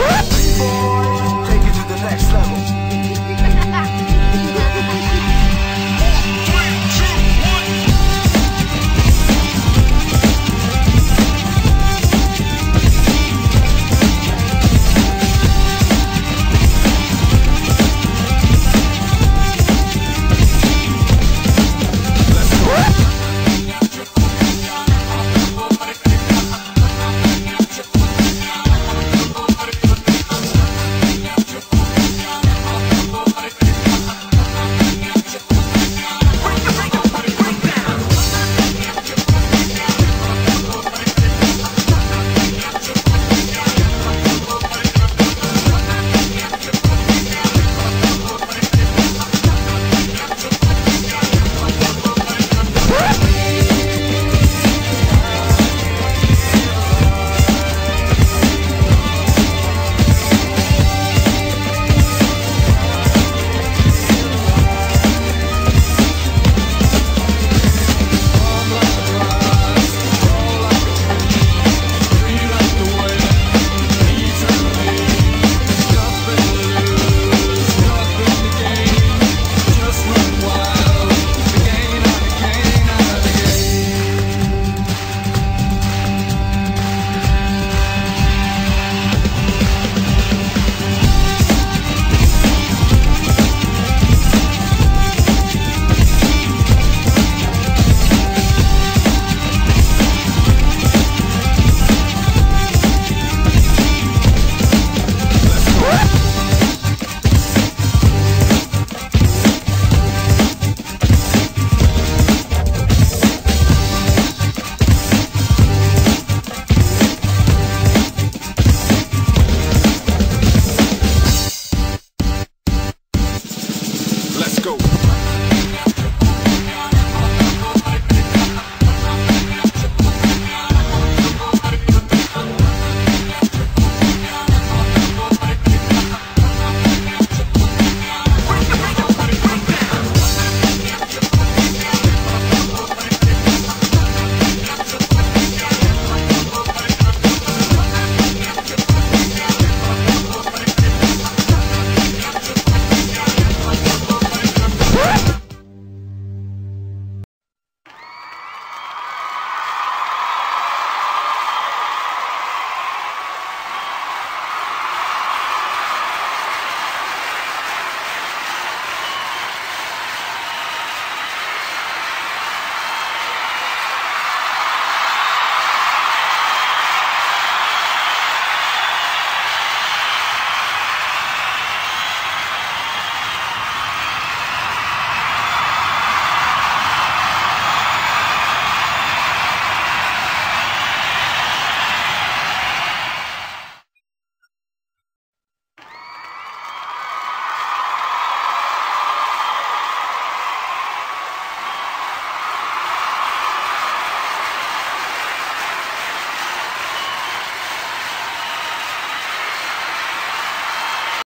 Reborn.